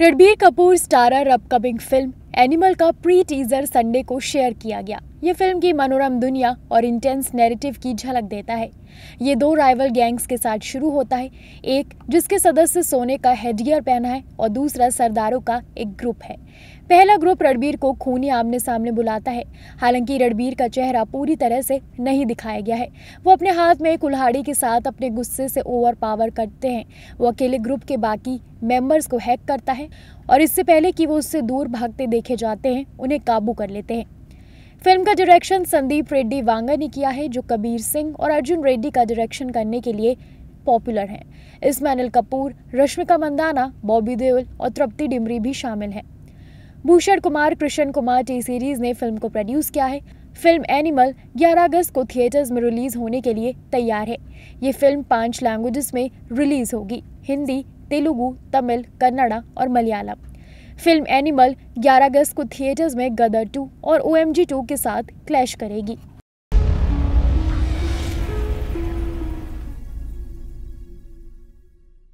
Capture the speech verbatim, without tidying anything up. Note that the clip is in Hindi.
Ranbir Kapoor starrer upcoming film Animal का प्री टीजर संडे को शेयर किया गया। ये फिल्म की मनोरम दुनिया और इंटेंस नैरेटिव की झलक देता है। ये दो राइवल गैंग्स के साथ शुरू होता है, एक जिसके सदस्य सोने का हेडगियर पहना है और दूसरा सरदारों का एक ग्रुप है। पहला ग्रुप रणबीर को खूनी आमने सामने बुलाता है। हालांकि रणबीर का चेहरा पूरी तरह से नहीं दिखाया गया है। वो अपने हाथ में एक कुल्हाड़ी के साथ अपने गुस्से से ओवर पावर करते हैं। वो अकेले ग्रुप के बाकी मेंबर्स को हैक करता है और इससे पहले कि वो उससे दूर भागते देखे जाते हैं, उन्हें काबू कर लेते हैं। फिल्म का डायरेक्शन संदीप रेड्डी वांगा ने किया है, जो कबीर सिंह और अर्जुन रेड्डी का डायरेक्शन करने के लिए पॉपुलर हैं। इसमें अनिल कपूर, रश्मिका मंदाना, बॉबी देओल और तृप्ति डिमरी भी शामिल हैं। भूषण कुमार, कृष्ण कुमार टी सीरीज ने फिल्म को प्रोड्यूस किया है। फिल्म एनिमल ग्यारह अगस्त को थिएटर्स में रिलीज होने के लिए तैयार है। ये फिल्म पाँच लैंग्वेजेस में रिलीज होगी: हिंदी, तेलुगु, तमिल, कन्नड़ा और मलयालम। फिल्म एनिमल ग्यारह अगस्त को थिएटर्स में गदर टू और ओ एम जी टू के साथ क्लैश करेगी।